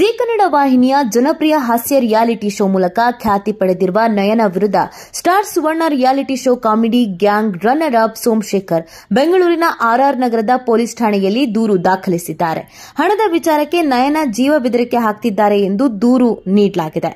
ಜೀ ಕನ್ನಡ ವಾಹಿನಿಯ ಜನಪ್ರಿಯ ಹಾಸ್ಯ ರಿಯಾಲಿಟಿ ಶೋ ಮೂಲಕ ಖ್ಯಾತಿ ಪಡೆದಿರುವ ನಯನ ವಿರುದ್ಧ stars Suvarna reality show comedy gang runner up Somashekar ಬೆಂಗಳೂರಿನ ಆರ್ಆರ್ ನಗರದ ಪೊಲೀಸ್ ಠಾಣೆಯಲ್ಲಿ ದೂರು ದಾಖಲಿಸಿದ್ದಾರೆ. ಹಣದ ವಿಚಾರಕ್ಕೆ ನಯನ ಜೀವ ಬೆದರಿಕೆ ಹಾಕ್ತಿದ್ದಾರೆ ಎಂದು ದೂರು ನೀಡಲಾಗಿದೆ.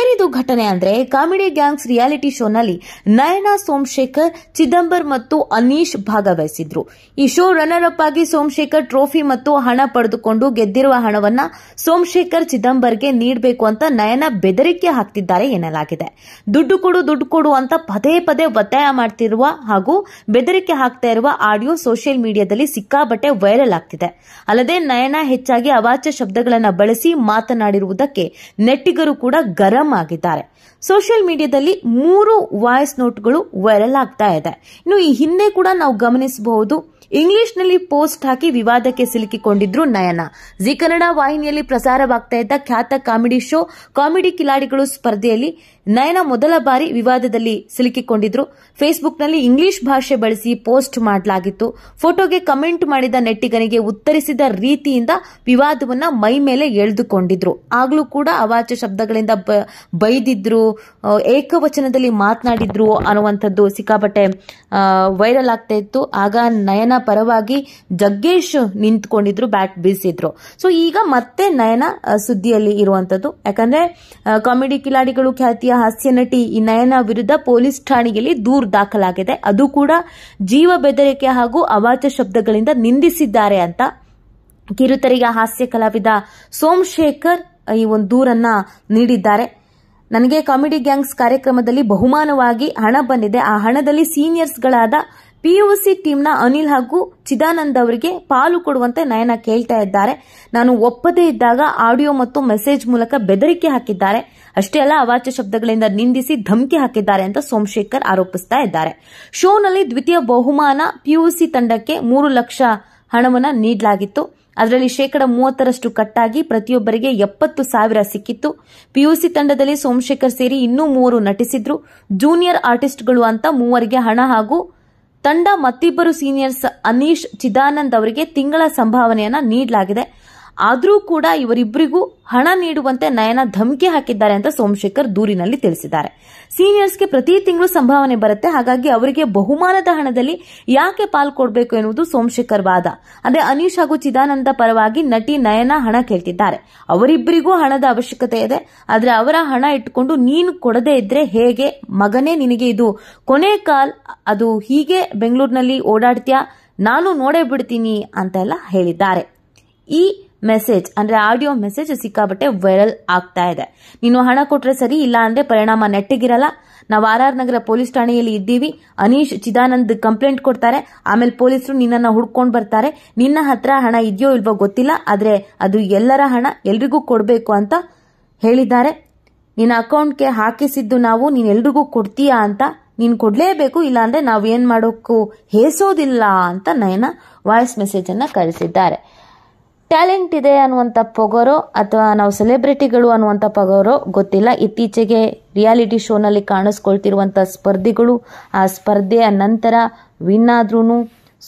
ಏನಿದು ಘಟನೆ ಅಂದ್ರೆ, ಕಾಮಿಡಿ ಗ್ಯಾಂಗ್ಸ್ ರಿಯಾಲಿಟಿ ಶೋನಲ್ಲಿ ನಯನ, ಸೋಮಶೇಖರ್, ಚಿದಂಬರ್ ಮತ್ತು ಅನೀಶ್ ಭಾಗವಹಿಸಿದ್ರು. ಈ ಶೋ ರನ್ನರ್ ಅಪ್ ಆಗಿ ಸೋಮಶೇಖರ್ ಟ್ರೋಫಿ ಮತ್ತು ಹಣ ಪಡೆದುಕೊಂಡು ಗೆದ್ದಿರುವ ಹಣವನ್ನ ಸೋಮಶೇಖರ್ ಚಿದಂಬರ್ಗೆ ನೀಡಬೇಕು ಅಂತ ನಯನ ಬೆದರಿಕೆ ಹಾಕ್ತಿದ್ದಾರೆ ಎನ್ನಲಾಗಿದೆ. ದುಡ್ಡು ಕೊಡು ಅಂತ ಪದೇ ಪದೇ ಒತ್ತಾಯ ಮಾಡ್ತಿರುವ ಹಾಗೂ ಬೆದರಿಕೆ ಹಾಕ್ತಾ ಇರುವ ಆಡಿಯೋ ಸೋಷಿಯಲ್ ಮೀಡಿಯಾದಲ್ಲಿ ಸಿಕ್ಕಾಬಟ್ಟೆ ವೈರಲ್ ಆಗ್ತಿದೆ. ಅಲ್ಲದೆ ನಯನ ಹೆಚ್ಚಾಗಿ ಅವಾಚ್ಯ ಶಬ್ದಗಳನ್ನು ಬಳಸಿ ಮಾತನಾಡಿರುವುದಕ್ಕೆ ನೆಟ್ಟಿಗರು ಕೂಡ ಗರಂ ಆಗಿದ್ದಾರೆ. ಸೋಷಿಯಲ್ ಮೀಡಿಯಾದಲ್ಲಿ 3 ವಾಯ್ಸ್ ನೋಟ್ಗಳು ವೈರಲ್ ಆಗ್ತಾ ಇದೆ. ಇನ್ನು ಈ ಹಿಂದೆ ಕೂಡ ನಾವು ಗಮನಿಸಬಹುದು, ಇಂಗ್ಲಿಷ್ನಲ್ಲಿ ಪೋಸ್ಟ್ ಹಾಕಿ ವಿವಾದಕ್ಕೆ ಸಿಲುಕಿಕೊಂಡಿದ್ರು ನಯನ. ಜೀ ಕನ್ನಡ ವಾಹಿನಿಯಲ್ಲಿ ಪ್ರಸಾರವಾಗ್ತಾ ಇದ್ದ ಖ್ಯಾತ ಕಾಮಿಡಿ ಶೋ ಕಾಮಿಡಿ ಕಿಲಾಡಿಗಳು ಸ್ಪರ್ಧೆಯಲ್ಲಿ ನಯನ ಮೊದಲ ಬಾರಿ ವಿವಾದದಲ್ಲಿ ಸಿಲುಕಿಕೊಂಡಿದ್ರು. ಫೇಸ್ಬುಕ್ನಲ್ಲಿ ಇಂಗ್ಲಿಷ್ ಭಾಷೆ ಬಳಸಿ ಪೋಸ್ಟ್ ಮಾಡಲಾಗಿತ್ತು. ಫೋಟೋಗೆ ಕಮೆಂಟ್ ಮಾಡಿದ ನೆಟ್ಟಿಗನಿಗೆ ಉತ್ತರಿಸಿದ ರೀತಿಯಿಂದ ವಿವಾದವನ್ನ ಮೈ ಮೇಲೆ ಎಳೆದುಕೊಂಡಿದ್ರು. ಆಗ್ಲೂ ಕೂಡ ಅವಾಚ್ಯ ಶಬ್ದಗಳಿಂದ ಬೈದಿದ್ರು, ಏಕವಚನದಲ್ಲಿ ಮಾತನಾಡಿದ್ರು ಅನ್ನುವಂಥದ್ದು ಸಿಕ್ಕಾಪಟ್ಟೆ ವೈರಲ್ ಆಗ್ತಾ ಇತ್ತು. ಆಗ ನಯನ ಪರವಾಗಿ ಜಗ್ಗೇಶ್ ನಿಂತ್ಕೊಂಡಿದ್ರು, ಬ್ಯಾಟ್ ಬೀಸಿದ್ರು. ಸೊ ಈಗ ಮತ್ತೆ ನಯನ ಸುದ್ದಿಯಲ್ಲಿ ಇರುವಂತದ್ದು. ಯಾಕಂದ್ರೆ ಕಾಮಿಡಿ ಕಿಲಾಡಿಗಳು ಖ್ಯಾತಿಯ ಹಾಸ್ಯ ನಟಿ ಈ ನಯನ ವಿರುದ್ಧ ಪೊಲೀಸ್ ಠಾಣೆಯಲ್ಲಿ ದೂರು ದಾಖಲಾಗಿದೆ. ಅದು ಕೂಡ ಜೀವ ಬೆದರಿಕೆ ಹಾಗೂ ಅವಾಚ್ಯ ಶಬ್ದಗಳಿಂದ ನಿಂದಿಸಿದ್ದಾರೆ ಅಂತ ಕಿರುತೆರೆಯ ಹಾಸ್ಯ ಕಲಾವಿದ ಸೋಮಶೇಖರ್ ಈ ಒಂದು ದೂರನ್ನ ನೀಡಿದ್ದಾರೆ. ನನಗೆ ಕಾಮಿಡಿ ಗ್ಯಾಂಗ್ಸ್ ಕಾರ್ಯಕ್ರಮದಲ್ಲಿ ಬಹುಮಾನವಾಗಿ ಹಣ ಬಂದಿದೆ. ಆ ಹಣದಲ್ಲಿ ಸೀನಿಯರ್ಸ್ಗಳಾದ PUC ಟೀಮ್ನ ಅನಿಲ್ ಹಾಗೂ ಚಿದಾನಂದ್ ಅವರಿಗೆ ಪಾಲು ಕೊಡುವಂತೆ ನಯನ ಕೇಳ್ತಾ ಇದ್ದಾರೆ. ನಾನು ಒಪ್ಪದೇ ಇದ್ದಾಗ ಆಡಿಯೋ ಮತ್ತು ಮೆಸೇಜ್ ಮೂಲಕ ಬೆದರಿಕೆ ಹಾಕಿದ್ದಾರೆ. ಅಷ್ಟೇ ಅಲ್ಲ, ಅವಾಚ್ಯ ಶಬ್ದಗಳಿಂದ ನಿಂದಿಸಿ ಧಮಕಿ ಹಾಕಿದ್ದಾರೆ ಅಂತ ಸೋಮಶೇಖರ್ ಆರೋಪಿಸ್ತಾ ಇದ್ದಾರೆ. ಶೋನಲ್ಲಿ ದ್ವಿತೀಯ ಬಹುಮಾನ PUC ತಂಡಕ್ಕೆ 3 ಲಕ್ಷ ಹಣವನ್ನು ನೀಡಲಾಗಿತ್ತು. ಅದರಲ್ಲಿ 30% ಕಟ್ಟಾಗಿ ಪ್ರತಿಯೊಬ್ಬರಿಗೆ 70,000 ಸಿಕ್ಕಿತ್ತು. PUC ತಂಡದಲ್ಲಿ ಸೋಮಶೇಖರ್ ಸೇರಿ ಇನ್ನೂ 3 ನಟಿಸಿದ್ರು. ಜೂನಿಯರ್ ಆರ್ಟಿಸ್ಟ್ಗಳು ಅಂತ 3 ಹಣ ಹಾಗೂ ತಂಡ ಮತ್ತಿಬ್ಬರು ಸೀನಿಯರ್ಸ್ ಅನೀಶ್, ಚಿದಾನಂದ್ ಅವರಿಗೆ ತಿಂಗಳ ಸಂಭಾವನೆಯನ್ನ ನೀಡಲಾಗಿದೆ. ಆದರೂ ಕೂಡ ಇವರಿಬ್ಬರಿಗೂ ಹಣ ನೀಡುವಂತೆ ನಯನ ಧಮಕಿ ಹಾಕಿದ್ದಾರೆ ಅಂತ ಸೋಮಶೇಖರ್ ದೂರಿನಲ್ಲಿ ತಿಳಿಸಿದ್ದಾರೆ. ಸೀನಿಯರ್ಸ್ಗೆ ಪ್ರತಿ ತಿಂಗಳು ಸಂಭಾವನೆ ಬರುತ್ತೆ, ಹಾಗಾಗಿ ಅವರಿಗೆ ಬಹುಮಾನದ ಹಣದಲ್ಲಿ ಯಾಕೆ ಪಾಲ್ ಕೊಡಬೇಕು ಎನ್ನುವುದು ಸೋಮಶೇಖರ್ ವಾದ. ಅದೇ ಅನೀಶ್ ಹಾಗೂ ಚಿದಾನಂದ ಪರವಾಗಿ ನಟಿ ನಯನ ಹಣ ಕೇಳ್ತಿದ್ದಾರೆ. ಅವರಿಬ್ಬರಿಗೂ ಹಣದ ಅವಶ್ಯಕತೆ ಇದೆ, ಆದರೆ ಅವರ ಹಣ ಇಟ್ಟುಕೊಂಡು ನೀನು ಕೊಡದೇ ಇದ್ರೆ ಹೇಗೆ ಮಗನೇ, ನಿನಗೆ ಇದು ಕೊನೆ ಕಾಲ್, ಅದು ಹೀಗೆ ಬೆಂಗಳೂರಿನಲ್ಲಿ ಓಡಾಡ್ತೀಯಾ, ನಾನು ನೋಡೇ ಬಿಡ್ತೀನಿ ಅಂತೆಲ್ಲ ಹೇಳಿದ್ದಾರೆ. ಈ ಮೆಸೇಜ್ ಅಂದ್ರೆ ಆಡಿಯೋ ಮೆಸೇಜ್ ಸಿಕ್ಕಾಬಟ್ಟೆ ವೈರಲ್ ಆಗ್ತಾ ಇದೆ. ನೀನು ಹಣ ಕೊಟ್ರೆ ಸರಿ, ಇಲ್ಲ ಅಂದ್ರೆ ಪರಿಣಾಮ ನೆಟ್ಟಿಗಿರಲ್ಲ. ನಾವು ಆರ್ಆರ್ ನಗರ ಪೊಲೀಸ್ ಠಾಣೆಯಲ್ಲಿ ಇದ್ದೀವಿ. ಅನೀಶ್, ಚಿದಾನಂದ್ ಕಂಪ್ಲೇಂಟ್ ಕೊಡ್ತಾರೆ, ಆಮೇಲೆ ಪೊಲೀಸರು ನಿನ್ನನ್ನು ಹುಡ್ಕೊಂಡು ಬರ್ತಾರೆ. ನಿನ್ನ ಹತ್ರ ಹಣ ಇದೆಯೋ ಇಲ್ವೋ ಗೊತ್ತಿಲ್ಲ, ಆದ್ರೆ ಅದು ಎಲ್ಲರ ಹಣ, ಎಲ್ರಿಗೂ ಕೊಡಬೇಕು ಅಂತ ಹೇಳಿದ್ದಾರೆ. ನಿನ್ನ ಅಕೌಂಟ್ಗೆ ಹಾಕಿಸಿದ್ದು ನಾವು, ನೀನ್ ಎಲ್ರಿಗೂ ಕೊಡ್ತೀಯಾ ಅಂತ, ನೀನು ಕೊಡಲೇಬೇಕು, ಇಲ್ಲಾಂದ್ರೆ ನಾವೇನ್ ಮಾಡೋಕ್ಕೂ ಹೇಸೋದಿಲ್ಲ ಅಂತ ನಯನ ವಾಯ್ಸ್ ಮೆಸೇಜ್ ಅನ್ನ ಕಳಿಸಿದ್ದಾರೆ. ಟ್ಯಾಲೆಂಟ್ ಇದೆ ಅನ್ನುವಂಥ ಪೊಗರೋ ಅಥವಾ ನಾವು ಸೆಲೆಬ್ರಿಟಿಗಳು ಅನ್ನುವಂಥ ಪೊಗರೋ ಗೊತ್ತಿಲ್ಲ. ಇತ್ತೀಚೆಗೆ ರಿಯಾಲಿಟಿ ಶೋನಲ್ಲಿ ಕಾಣಿಸ್ಕೊಳ್ತಿರುವಂಥ ಸ್ಪರ್ಧಿಗಳು ಆ ಸ್ಪರ್ಧೆಯ ನಂತರ ವಿನ್ ಆದ್ರೂ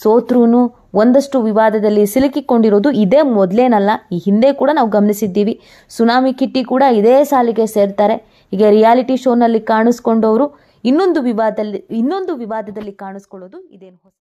ಸೋತ್ರೂನು ಒಂದಷ್ಟು ವಿವಾದದಲ್ಲಿ ಸಿಲುಕಿಕೊಂಡಿರೋದು ಇದೇ ಮೊದಲೇನಲ್ಲ. ಈ ಹಿಂದೆ ಕೂಡ ನಾವು ಗಮನಿಸಿದ್ದೀವಿ. ಸುನಾಮಿ ಕಿಟ್ಟಿ ಕೂಡ ಇದೇ ಸಾಲಿಗೆ ಸೇರ್ತಾರೆ. ಈಗ ರಿಯಾಲಿಟಿ ಶೋನಲ್ಲಿ ಕಾಣಿಸ್ಕೊಂಡವರು ಇನ್ನೊಂದು ವಿವಾದದಲ್ಲಿ ಕಾಣಿಸ್ಕೊಳ್ಳೋದು ಇದೇನು ಹೊಸ